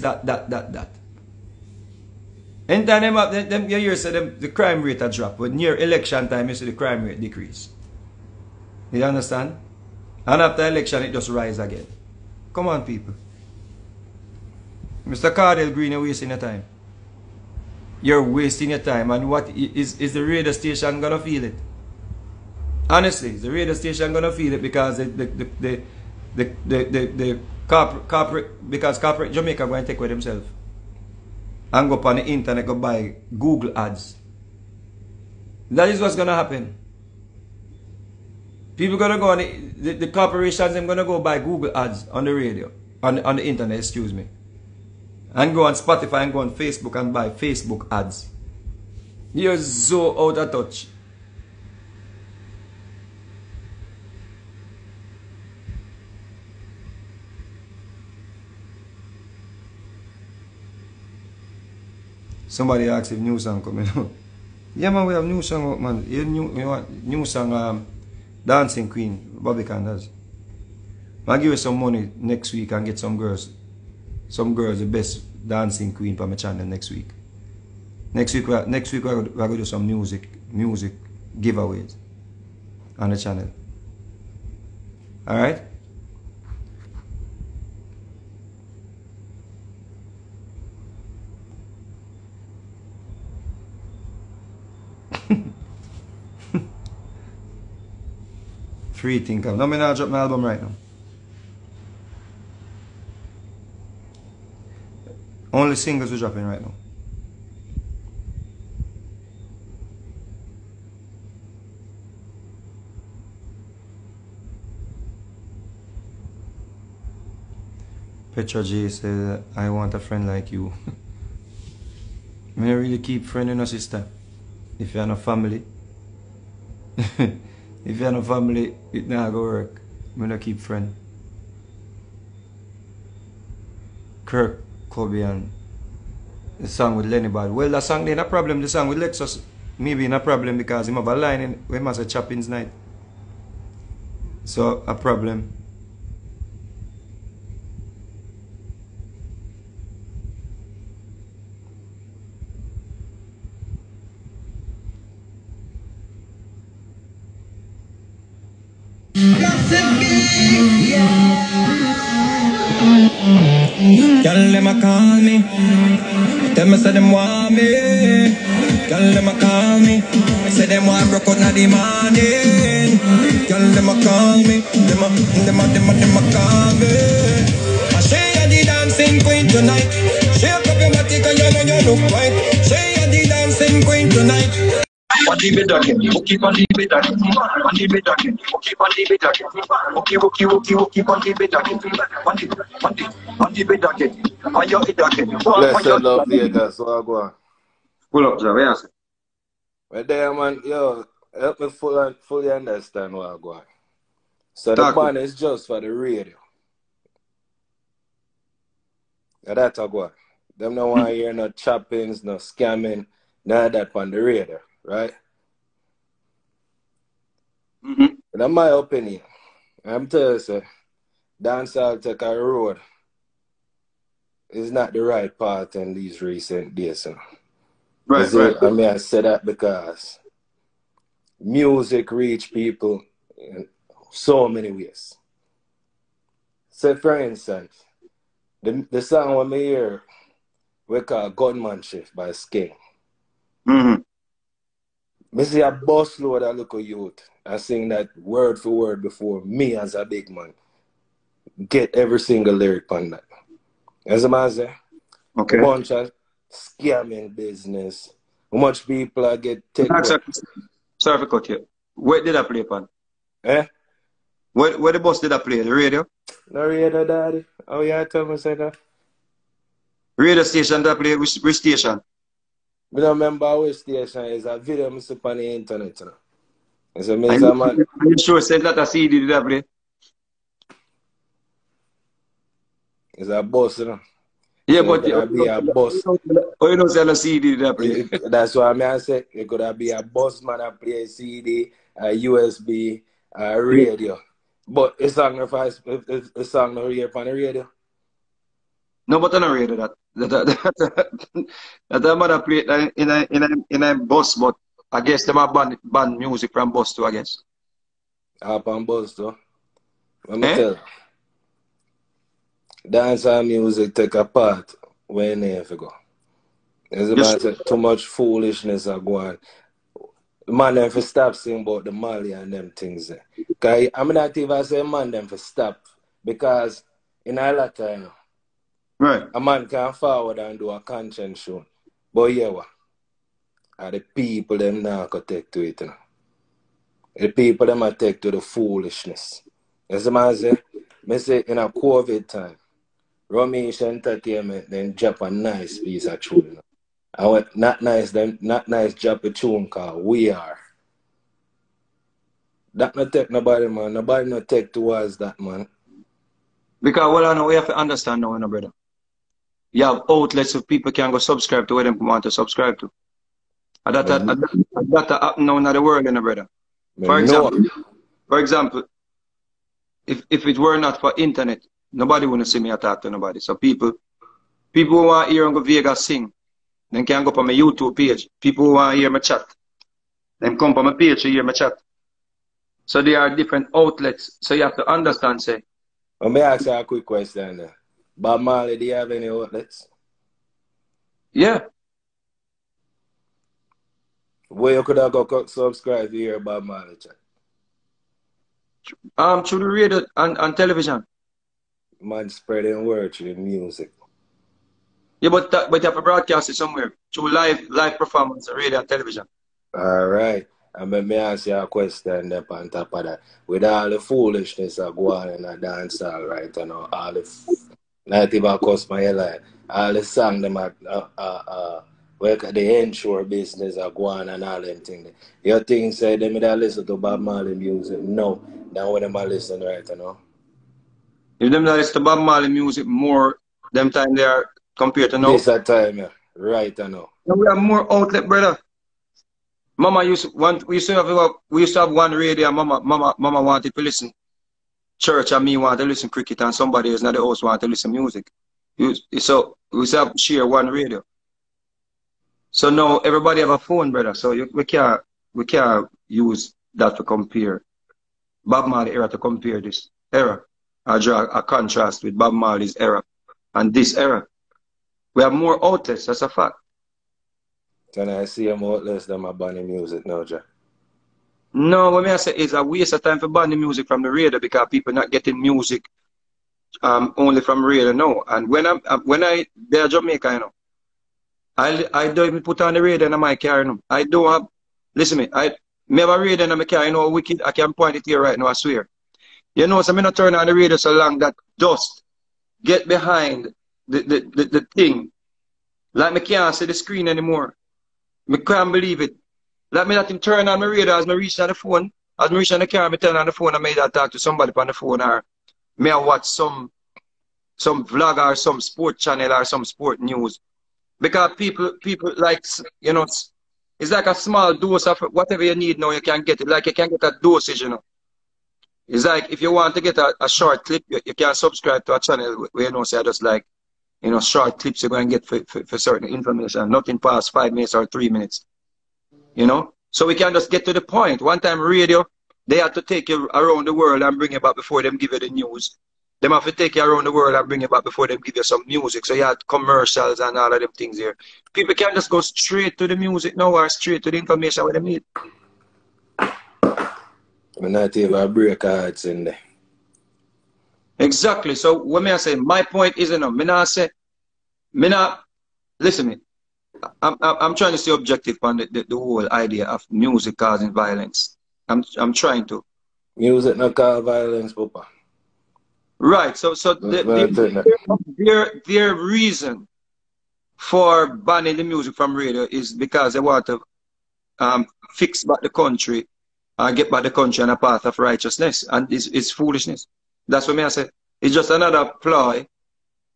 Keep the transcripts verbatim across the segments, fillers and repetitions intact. dot, dot, dot, dot. Anytime them up, them, them, you hear say them, the crime rate a drop. When near election time, you see the crime rate decrease. You understand? And after election, it just rise again. Come on, people. Mister Cordel Green, you're wasting your time. You're wasting your time. And what is, is the radio station going to feel it? Honestly, the radio station going to feel it because the, the, the, the, the, the, the, the corporate, corporate, because corporate Jamaica going to take away themselves. And go up on the internet, go buy Google ads. That is what's going to happen. People going to go on, the, the, the corporations, they're going to go buy Google ads on the radio, on, on the internet, excuse me. And go on Spotify and go on Facebook and buy Facebook ads. You're so out of touch. Somebody asked if new song coming out. Yeah man, we have new song out, man. You new, you know, new song, um, Dancing Queen, Bobby Candace. I'll give you some money next week and get some girls. Some girls, the best dancing queen for my channel next week. Next week, next week we're going to do some music, music giveaways on the channel. Alright? Free think of. No, I'm not dropping my album right now. Only singles we're dropping right now. Petra J says, I want a friend like you. I mean, I really keep friend and a sister. If you're not family, if you're not family, it not go work. I mean, I keep friend. Kirk Cobian, the song with Lenny Bad. Well, the song there ain't a problem. The song with Lexus maybe in a problem because he have a line in we must have Chapin's night. So a problem. Y'all them a call me, tell me say them want me. Y'all them a call me, say them want broke out na the morning. Y'all them a call me, them a, them a, them a, them a call me. I say you're the dancing queen tonight. Shake up your body 'cause you know you look right. Say you're the dancing queen tonight. Wookie wookie wookie. Pull up, Javinci. Well, there, man, yo, help me full fully understand what I go. So the plan is just for the radio. Now that's a go. Them no want to hear no choppings, no scamming, none of that on the radio, right? Mm-hmm. In my opinion, I'm telling you, sir, dancehall take a road is not the right path in these recent days. Sir. Right, is right. It, I mean, I say that because music reach people in so many ways. So, for instance, the, the song we hear, we call Gunman Shift by Skeng. Mm-hmm. I see a busload of local youth. I sing that word for word before me as a big man. Get every single lyric on that. As a man say, okay. A bunch of scamming business. How much people I get taken? Sorry for cut you. Where did I play upon? Eh? Where, where the bus did I play? The radio? The radio, daddy. Oh yeah, tell me say that. Radio station that I play? Which, which station? I don't remember which station is a video I on the internet. It's a major man. Are you sure said that a C D did I play? It's a bus, you know. Yeah, so but it could be a bus. Oh, you don't sell a C D did I play? That's what I mean. I said it could have been a bus man that play a C D, a U S B, a radio. But it's not going to hear on the radio. No, but I don't read that. That I'm gonna play it in a in a in a bus, but I guess they might ban ban music from bus too, I guess. Ah, from bus too. Let me eh? tell you. Dance and music take a part where you have to go. There's about yes. too much foolishness are going. Man them for stop saying about the Mali and them things there. Cause I'm not even saying man them for stop. Because in a lot of time. Right. A man can forward and do a conscience show. But yeah, what? Are the people them now could take to it. You know? The people them are take to the foolishness. As the man say, me say in a COVID time, Ramesh Entertainment then drop a nice piece of tune. You know? I went not nice them not nice drop a tune called We Are. That not take nobody, man. Nobody not take towards that, man. Because well I know we have to understand now, you know, brother. You have outlets of people can go subscribe to where they want to subscribe to. And that mm-hmm. that, that, that happen now in the world, you know, brother. For mm-hmm. example, for example, if if it were not for internet, nobody wouldn't see me attack to nobody. So people people who want to hear Uncle Vegas sing, then can go for my YouTube page. People who want to hear my chat, then come for my page to hear my chat. So there are different outlets. So you have to understand, say. Let me ask you a quick question there. Bob Marley, do you have any outlets? Yeah. Where you could have go subscribe to hear Bob Marley chat? Um, through the radio and, and television. Man spreading word through the music. Yeah, but that, but you have to broadcast it somewhere. Through live live performance on radio and television. All right. And let me ask you a question there on top of that. With all the foolishness that go on in a dance hall, right? And all the not even cost my life. All the song them are uh, uh, uh, work at the inshore business are go on and all them things. Your thing say them that listen to Bob Marley music. No, that when them are listening right now. If them that listen to Bob Marley music more them time they are compared to now. This a time, yeah. Right now. We have more outlet, brother. Mama used to want, we used to have we used to have one radio. Mama, mama, mama wanted to listen church, and me wanted to listen cricket, and somebody else, not the host, wanted to listen music. So we used to have share one radio. So now everybody have a phone, brother. So you, we can't we can't use that to compare Bob Marley era to compare this era. I draw a contrast with Bob Marley's era and this era. We have more outlets. That's a fact. Can I see them outlets than my banning music now, Jack? No, what I say is a waste of time for banning music from the radio because people not getting music um, only from radio now. And when I'm when I they're Jamaica, you know, I I don't even put on the radio in my car, you know. I don't have listen me, I me have a radio in my car, you know, wicked I can point it here right now, I swear. You know, so I not turn on the radio so long that dust get behind the the, the, the thing. Like I can't see the screen anymore. I can't believe it. Let me let him turn on my radio as I reach on the phone. As I reach on the car, I turn on the phone and I either talk to somebody on the phone or may I watch some some vlog or some sport channel or some sport news. Because people people like, you know, it's like a small dose of whatever you need now, you can get it. Like you can get a dosage, you know. It's like if you want to get a, a short clip, you, you can subscribe to a channel where you know, say, so just like, you know, short clips you're going to get for, for, for certain information. Nothing past five minutes or three minutes. You know? So we can just get to the point. One time radio, they had to take you around the world and bring you back before them give you the news. They have to take you around the world and bring you back before them give you some music. So you had commercials and all of them things here. People can just go straight to the music now or straight to the information where they need. We're not even break hearts in there. Exactly. So what may I say? My point is, you know, me not say, me not, listen me. I'm I'm trying to stay objective on the, the, the whole idea of music causing violence. I'm I'm trying to. Music not cause violence, Papa. Right. So so the, the, their their reason for banning the music from radio is because they want to um, fix back the country and get back the country on a path of righteousness, and it's, it's foolishness. That's what I say. It's just another ploy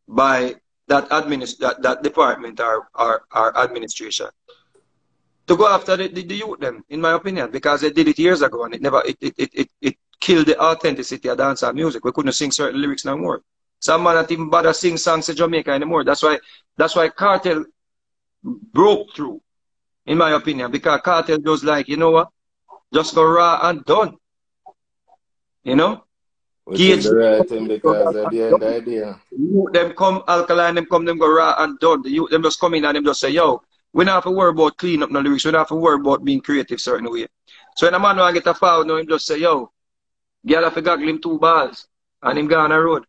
by that administ that, that department or our administration to go after the, the, the youth them, in my opinion, because they did it years ago and it never it it it, it, it killed the authenticity of dance and music. We couldn't sing certain lyrics no more. Someone not even bother sing songs to Jamaica anymore. That's why, that's why Cartel broke through, in my opinion, because Cartel goes like, you know what? Just go raw and done. You know? Which Gage, is the right thing because at the end idea. You, them come Alkaline, them come, them go raw and done. You, them just come in and them just say, yo, we don't have to worry about clean up no lyrics. We don't have to worry about being creative certain way. So when a man wants to get a foul now, him just say, yo, girl have to goggle him two balls and him go on the road.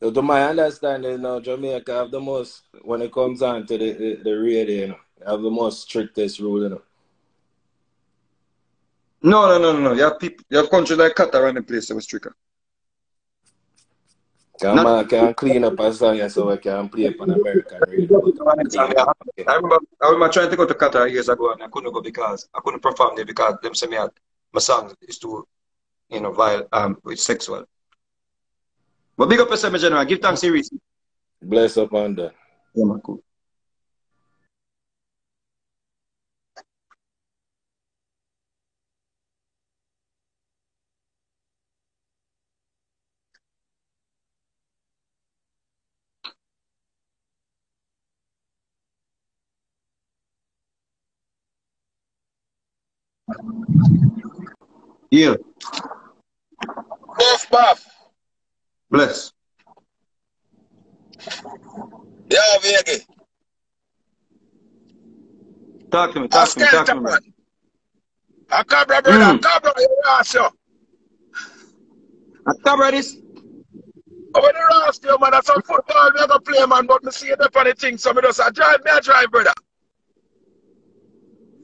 So to my understanding now, Jamaica have the most, when it comes on to the, the, the radio, you know, have the most strictest rule, you know. No, no, no, no, no. You have, people, you have countries like Qatar and the place that was stricter. Can Not, man can clean up a song so I can play up an American radio. I remember, I remember trying to go to Qatar years ago and I couldn't go because I couldn't perform there because them say me had, my song is too, you know, vile, um, it's sexual. But big up yourself, my general. Give thanks to reason. Bless up on that. Yeah, man, cool. Yeah. Bless, Buff. Bless. Yeah, Vegas. Talk to me, talk to me, talk to me. A cabra, brother, a cabra, you rascal. A cabra, this? Over the rascal, man, that's some football we ever play, man, but me see it up on the thing, so me just, I drive, me I drive, brother.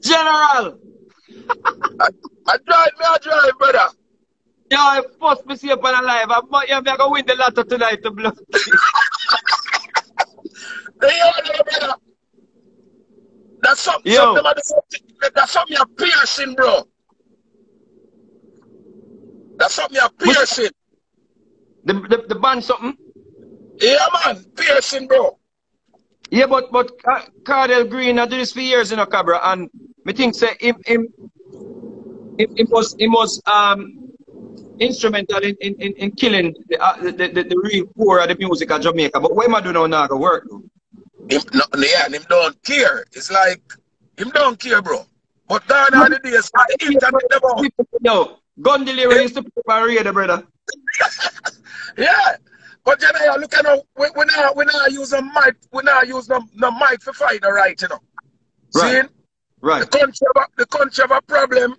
General. I, I drive, me I drive, brother. Yeah, I forced me see up on alive. I'm, I'm going to win the lotto tonight to blow. That's something, Yo. something, that's something you're piercing, bro. That's something you're piercing. The, the, the band something? Yeah, man, piercing, bro. Yeah, but, but uh, Cordel Green, I do this for years, you know, Cabra, and me think say him, him, him, him was, him was, um, instrumental in, in, in, in killing the, uh, the, the, the real core of the music of Jamaica. But what am I doing now now to work? Him, no, yeah, him don't care. It's like, him don't care, bro. But down on the days, I hit and hit them out. Yo, gun delivery used to put my radar, brother. Yeah. But you know, look at how, we, we now we now use a mic, we now use no, no mic for fighting, right, you know. Right. See? Right. The country have a, the country have a problem.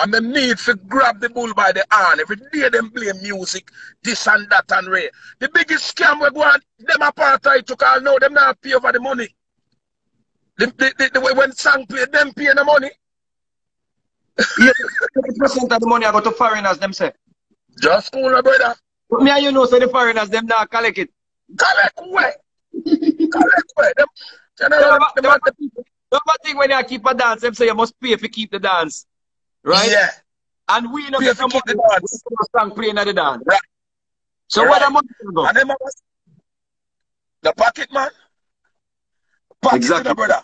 And the need to grab the bull by the hand. Every day them play music, this and that and Ray. The biggest scam we go on, them apartheid took all now, them not pay over the money. The, the, the, the way when sang play, them pay the money. Yeah, thirty percent of the money I go to foreigners, them say. Just cool, my brother. But me and you know, so the foreigners, them not collect it. Collect way. Collect way. Them, you know, don't them, them, them, them think when they keep a dance, them say you must pay if you keep the dance. Right? Yeah. And we know that money dance. Song playing at the dance. Right. So right. What am I going to do? The pocket man. Pocket exactly. The brother.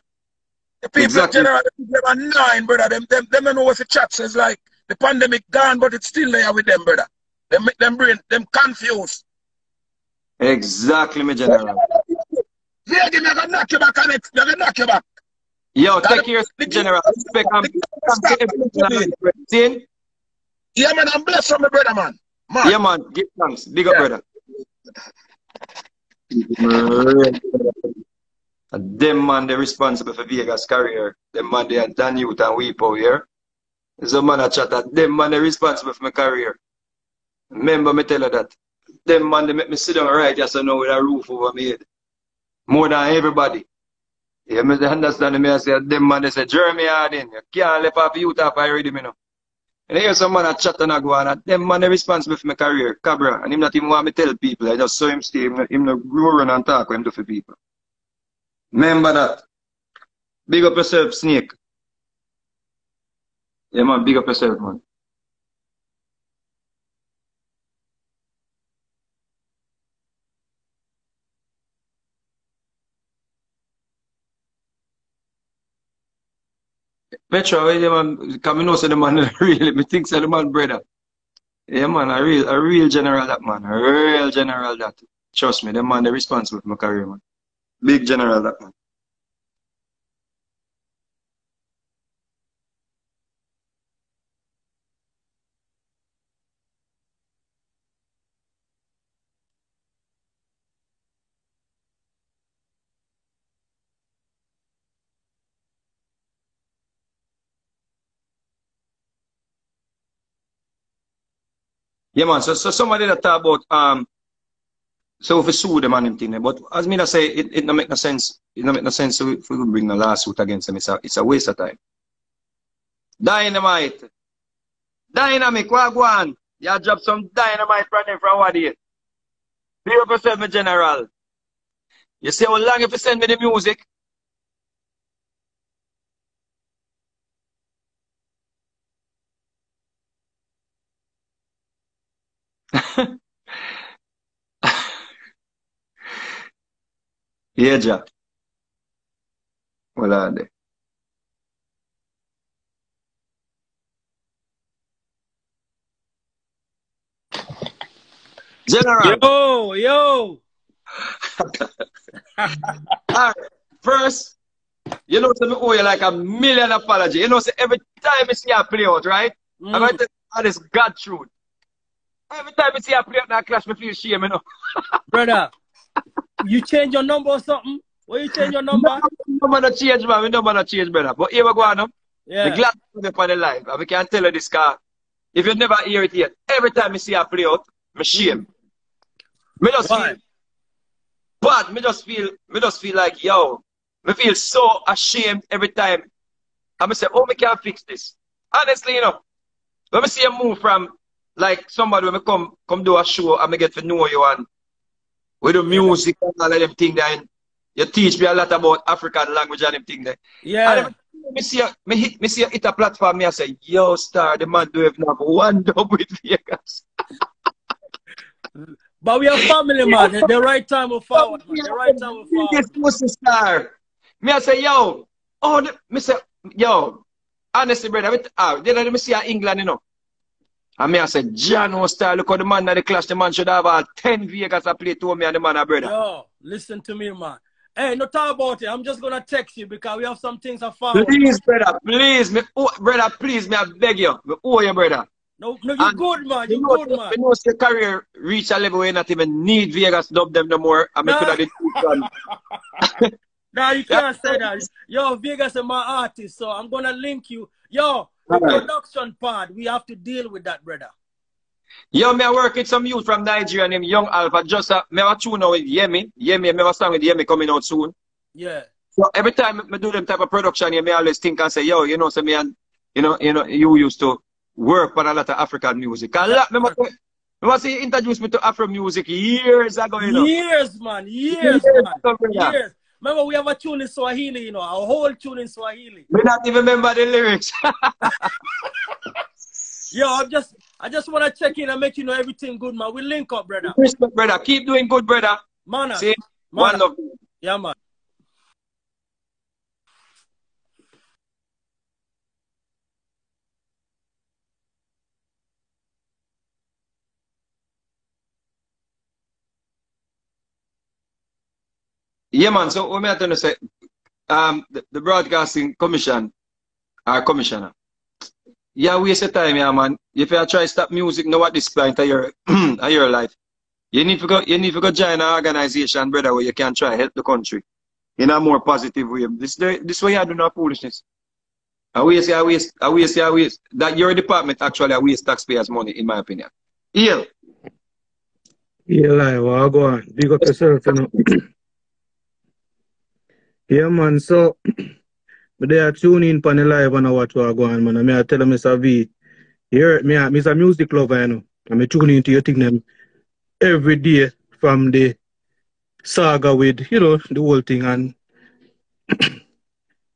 The people exactly. General, them are nine, brother. Them, them, them don't know what the chat says. Like the pandemic gone, but it's still there with them, brother. They make them brain, them confused. Exactly, my general. Yeah, they're gonna knock you back on it. They're gonna knock you back. Yo, that take care, General. Respect and yeah, man, I'm blessed from my brother, man. man. Yeah, man, give thanks. Big up, yeah. Brother. And them, man, they're responsible for Vegas' career. Them, man, they are Dan Youth and Weepo here. Yeah? So, man, I chat that. Them, man, they're responsible for my career. Remember me tell you that. Them, man, they make me sit down right just so now with a roof over my head. More than everybody. You yeah, understand me? I said, them man, they say, Jeremy Harden, you can't let off youth off already, me know. And I hear some man a chat and I go on, and them man, they're responsible for my career, Cabra, and him not even want me tell people, I just saw him stay, him, him not roaring and talk with him do for people. Remember that. Big up yourself, Snake. Yeah, man, big up yourself, man. Petra, man, come in, so the man really, me thinks so the man, brother. Yeah, man, a real, a real general that, man. A real general that. Trust me, the man, they're responsible for my career, man. Big general that, man. Yeah, man, so, so somebody that talk about, um, so if we sue them and them thing, but as me that say, it, it don't make no sense, it don't make no sense so if we bring a lawsuit against them, it's a, it's a waste of time. Dynamite! Dynamic, what go on? You drop some dynamite from them from what day? Do you yourself, my general? You say, how long if you send me the music? Yeah, Jack. Well, are they? General. Yo, yo. Right. First, you know, so me owe you like a million apology. You know, so every time you see a play out, right? Mm. I'm going to tell you all this God truth. Every time you see a play out and I clash, I feel shame, you know. Brother. You change your number or something? Will you change your number? No, number not change, man. We number not change, brother. But here we go on. No? Yeah. The glass is for the live. And we can tell you this car. If you never hear it yet, every time you see her play out, I shame. Me just Why? Feel bad. Me just feel, me just feel like, yo, I feel so ashamed every time. And I say, oh, I can't fix this. Honestly, you know, when I see a move from, like, somebody when I come, come do a show and I get to know you and with the music and all of them things there. You teach me a lot about African language and them things there. Yeah. And I see you hit, hit a platform, me I say, yo, star, the man do have one dub with Vegas. But we are family, man. The right time will forward, man. The right time will forward. Biggest pussy star. Me I say, yo, oh, the, me say, yo, honestly, brother, ah, then I see England, you know. And me I said, John O'Star, look how the man that the clash, the man should have all ten Vegas to play to me and the man a brother. Yo, listen to me, man. Hey, no talk about it. I'm just going to text you because we have some things I found. Please, brother, please. Me, oh, brother, please, me, I beg you. Me owe you, brother. No, no, you're and good, man. You're you know, good, you man. You know, your career reach a level where not even need Vegas to dub them no more. I mean, could have been nah, you can't say that. Yo, Vegas is my artist, so I'm going to link you. Yo. The production part, we have to deal with that, brother. Yo, me I work with some youth from Nigeria named Young Alpha. Just uh, me have a tune now with Yemi. Yemi, I have a song with Yemi coming out soon. Yeah. So every time I do them type of production, I always think and say, yo, you know, so me and you know, you know, you used to work on a lot of African music. And yeah. Remember, remember say you introduced me to Afro music years ago, you know. Years, man. Years, years man. Ago, yeah. Years. Remember, we have a tune in Swahili, you know, a whole tune in Swahili. We don't even remember the lyrics. Yo, I'm just, I just want to check in and make you know everything good, man. We link up, brother. Respect, brother. Keep doing good, brother. Mana. See? Mana. One love. Yeah, man. Yeah, man. So, what I'm going to say, um, the, the broadcasting commission, our commissioner, yeah, waste your time, yeah, man. If you try to stop music now at this point of your, of your life, you need to go, you need to go join an organization, brother, where you can try to help the country in a more positive way. This, this way I do not foolishness. I waste, I waste, I waste, I waste. That your department actually waste taxpayers' money, in my opinion. Yeah. Yeah, like, well, go on. Big up yourself, you know. Yeah, man, so they are tuning in pan the live and watch what go on, man. And I tell them, Mister V, here, me, I'm a music lover, you know. And I tune into your thing them every day from the saga with, you know, the whole thing. And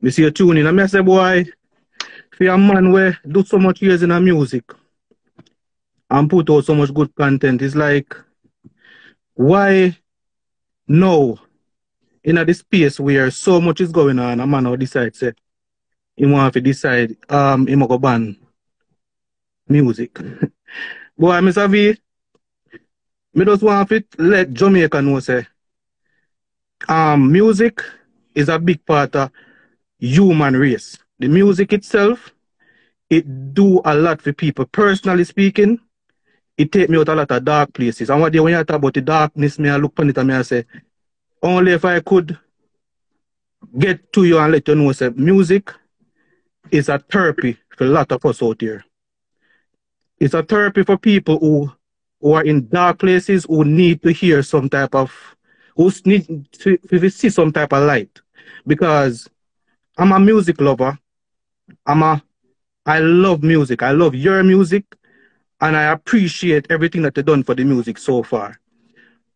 I see you tuning in. And I say, boy, if you're a man where do so much years in a music and put out so much good content, it's like, why no? In a this space where so much is going on, a man who decides say he wants to decide um he must go ban music. Boy, Mister V, me just want to let Jamaica know, say, um, music is a big part of human race. The music itself, it do a lot for people. Personally speaking, it take me out a lot of dark places. And what they, when you talk about the darkness, me I look upon it and me I say, only if I could get to you and let you know, say, music is a therapy for a lot of us out here. It's a therapy for people who, who are in dark places, who need to hear some type of, who need to, to see some type of light. Because I'm a music lover. I'm a, I love music. I love your music. And I appreciate everything that they've done for the music so far.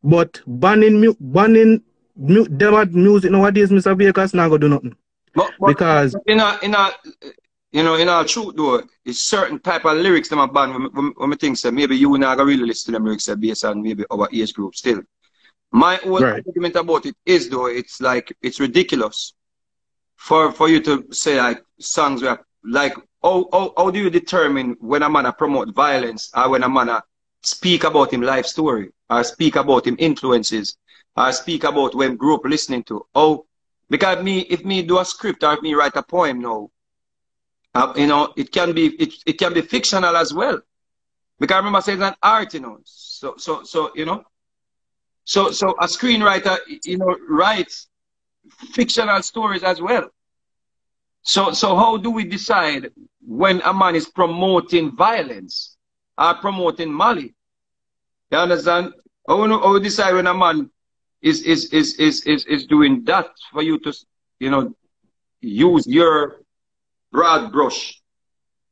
But banning, banning mu music nowadays, Mister Vegas, not going to do nothing. But, but because in a, in a, you know, in our truth though, it's certain type of lyrics that I ban when, when, when I think so. Maybe you not really listen to them lyrics based on maybe our age group still. My whole right. argument about it is though, it's like, it's ridiculous for, for you to say like songs where, like, how, how, how do you determine when a man a promote violence or when a man a speak about him life story or speak about him influences or speak about when grew up listening to? Oh, because me, if me do a script or if me write a poem now, Uh, you know, it can be it, it can be fictional as well, because I remember saying that art, you know. So so so you know, so so a screenwriter, you know, writes fictional stories as well. So so how do we decide when a man is promoting violence or promoting Mali? You understand? How do we decide when a man is is is is is is doing that for you to, you know, use your broad brush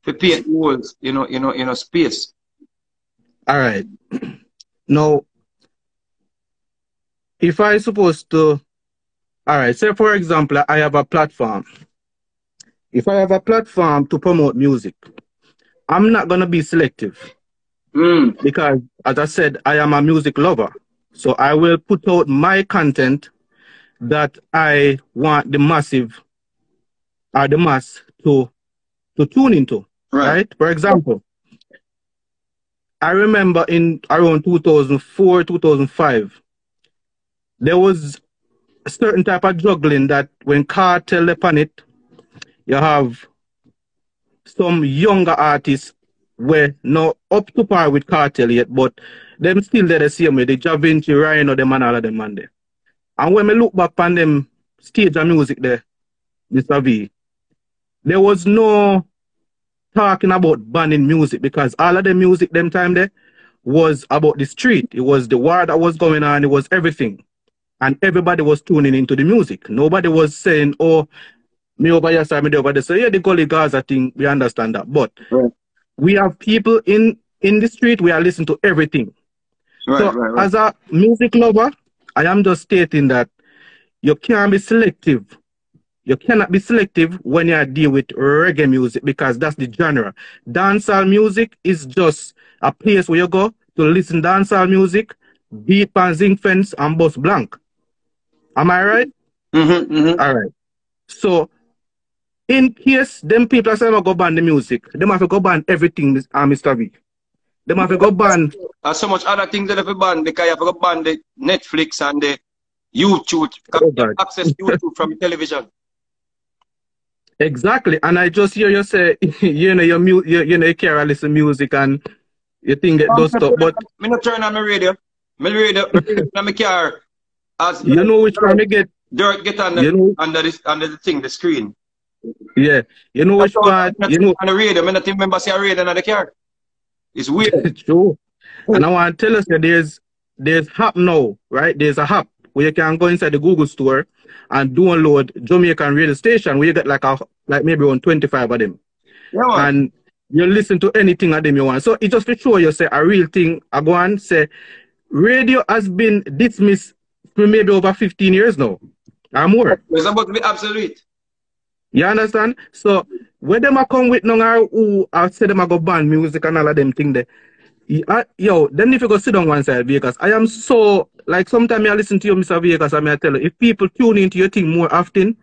to paint walls, you know, you know, in a space. All right. Now, if I supposed to, all right, say for example, I have a platform. If I have a platform to promote music, I'm not gonna be selective mm. because, as I said, I am a music lover. So I will put out my content that I want the massive or the mass to to tune into, right. right? For example, I remember in around two thousand four, two thousand five, there was a certain type of juggling that when Cartel upon it, you have some younger artists were not up to par with Cartel yet, but them still there the same way, the Javinci, Ryan, or them and all of them and there. And when I look back on them stage of music there, Mister V, there was no talking about banning music because all of the music them time there was about the street. It was the war that was going on. It was everything. And everybody was tuning into the music. Nobody was saying, oh, me over here, side, me over there. So yeah, the Gully Gaza thing, we understand that. But right. we have people in, in the street, we are listening to everything. Right, so right, right. as a music lover, I am just stating that you can't be selective. You cannot be selective when you deal with reggae music because that's the genre. Dancehall music is just a place where you go to listen dancehall music, beat and zinc fence and bust blank. Am I right? Mm-hmm, mm-hmm. All right. So, in case them people say go ban the music, they have to go ban everything, uh, Mister V. They have to go ban. There's so much other things that have to ban because you have to go ban the Netflix and the YouTube, oh, access YouTube from television. Exactly, and I just hear you say, you know, your mu you, you know, you care I listen music and you think that does stuff. But me not turn on my radio, my radio, my radio on my car. As you know which one me get dirt get under you know, under this under the thing, the screen. Yeah, you know which part. You know on the radio. Me not remember see a radio on the car. It's weird. It's true. And I want to tell us that there's there's app now, right? There's a app where you can go inside the Google store and download Jamaican radio station where you get like a like maybe on twenty-five of them. Yeah, and you listen to anything of them you want. So it's just for sure you say a real thing. I go and say radio has been dismissed for maybe over fifteen years now. Or more. It's about to be obsolete. You understand? So when them I come with now who I say them I go ban music and all of them thing there. Yo, then if you go sit on one side, because I am so, like sometimes I listen to you, Mister Vegas, and I tell you, if people tune into your thing more often,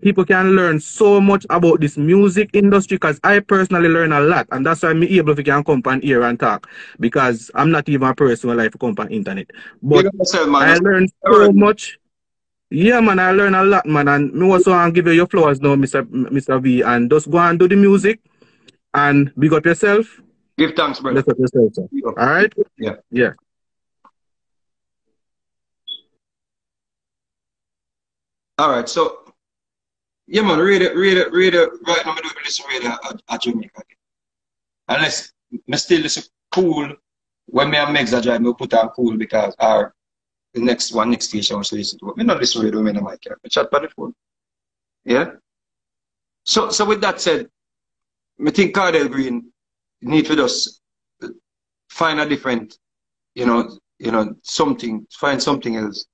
people can learn so much about this music industry, because I personally learn a lot, and that's why I'm able to come and hear and talk, because I'm not even a person who like to come on internet. But yourself, I learned so much. Yeah, man, I learn a lot, man. And me also want to give you your flowers now, Mister Mister V, and just go and do the music and big up yourself. Give thanks, brother. Big up yourself, sir. All right? Yeah. Yeah. All right, so, yeah, man, read it, read it, read it. Right now, I'm going to listen to radio at, at Jamaica. Unless, I still listen cool. When I make the drive, I put on cool because our the next one, next station, I listen to it. I don't listen to radio, I don't care. I chat by the phone. Yeah? So, so with that said, I think Cordel Green need to just find a different, you know, you know, something, find something else.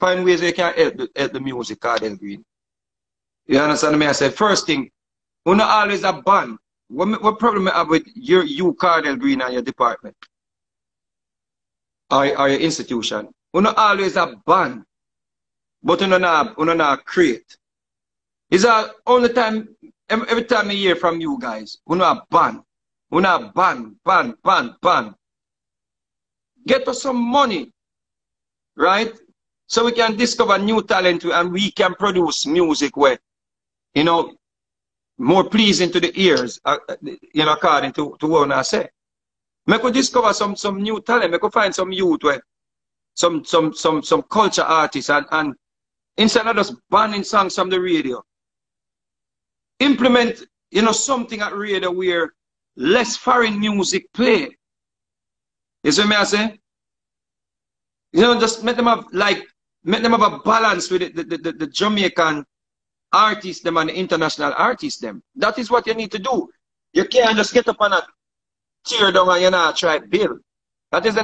Find ways they can help the, help the music, Cordel Green. You understand me? I said, first thing, we're not always a ban. What, what problem I have with your, you, Cordel Green, and your department? Or, or your institution? We're not always a ban, but we're not, we're not create. It's the only time, every, every time I hear from you guys, we're not ban. We're not ban, ban, ban, ban. Get us some money, right? So we can discover new talent and we can produce music where, you know, more pleasing to the ears, uh, you know, according to, to what I say. We could discover some, some new talent. We could find some youth where, some, some, some, some culture artists, and, and instead of just banning songs from the radio, implement, you know, something at radio where less foreign music play. You see what I say? You know, just make them have, like, make them have a balance with the, the, the, the Jamaican artists them and the international artists them. That is what you need to do. You can't just get up and a tear down and you know, try to build. That is, a,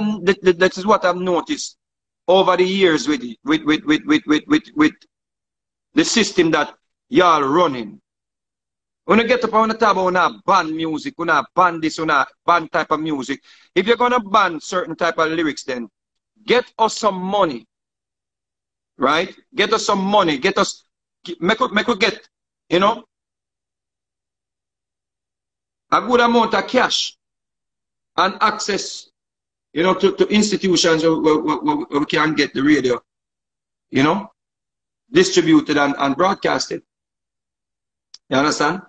that is what I've noticed over the years with with with with with with, with, with the system that y'all running. When you get up on the tab, you not ban music, you not ban this, you not ban type of music. If you're gonna ban certain type of lyrics, then get us some money, right? Get us some money. Get us, make us, make us get, you know, a good amount of cash and access, you know, to, to institutions where, where, where we can get the radio, you know, distributed and, and broadcasted. You understand?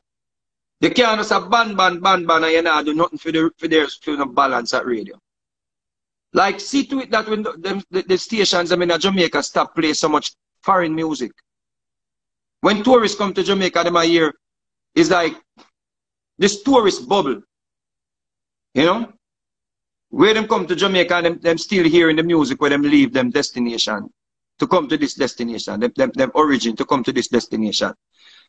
They can't just ban, ban, ban, ban, and you know, do nothing for the for their for the balance at radio. Like, see to it that when the, the, the stations, I mean, in Jamaica stop playing so much foreign music. When tourists come to Jamaica, them I hear, it's like this tourist bubble. You know? Where them come to Jamaica, them, them still hearing the music where them leave them destination to come to this destination, them, them, them origin to come to this destination.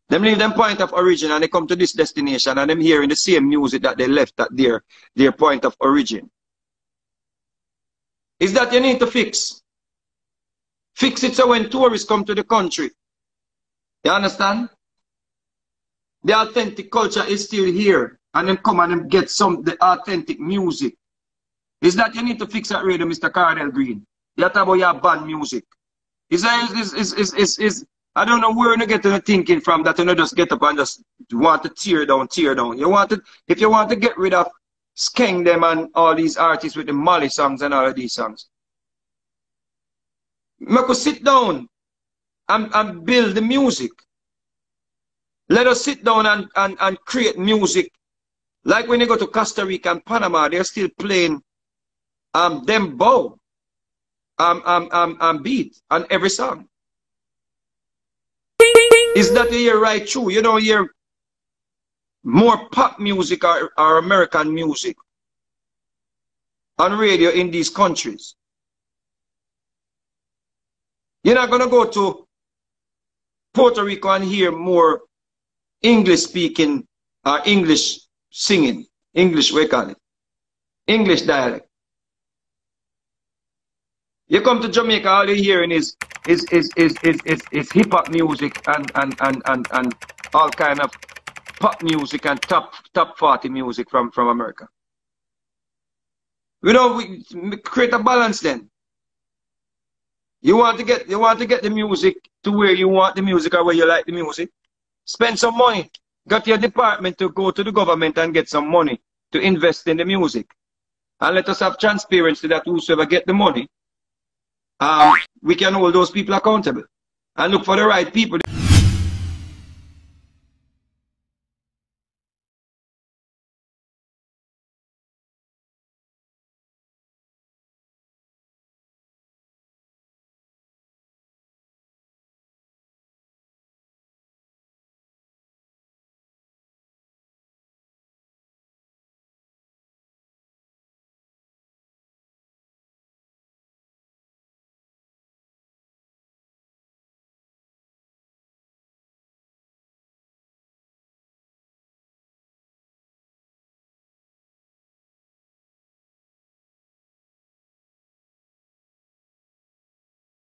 Them leave them point of origin and they come to this destination and them hearing the same music that they left at their, their point of origin. Is that you need to fix. Fix it so when tourists come to the country, you understand? The authentic culture is still here and then come and them get some the authentic music. Is that you need to fix that radio, Mister Cordel Green? You're talking about your band music. Is that, is, is, is, is, is, I don't know where you get to the thinking from that you know just get up and just want to tear down, tear down. You want to, if you want to get rid of Skeng them and all these artists with the Molly songs and all of these songs. Make us sit down and, and build the music. Let us sit down and, and, and create music. Like when you go to Costa Rica and Panama, they're still playing um, them bow um, um, um, um, beat on every song. Is that you hear right through? You don't hear more pop music or, or American music on radio in these countries. You're not going to go to Puerto Rico and hear more English speaking or English singing, English, we call it, English dialect. You come to Jamaica, all you're hearing is, is, is, is, is, is, is hip hop music and, and, and, and, and all kind of pop music and top top forty music from, from America. You know, we create a balance then. You want to get you want to get the music to where you want the music or where you like the music. Spend some money. Go to your department to go to the government and get some money to invest in the music. And let us have transparency that whosoever get the money, um, we can hold those people accountable and look for the right people.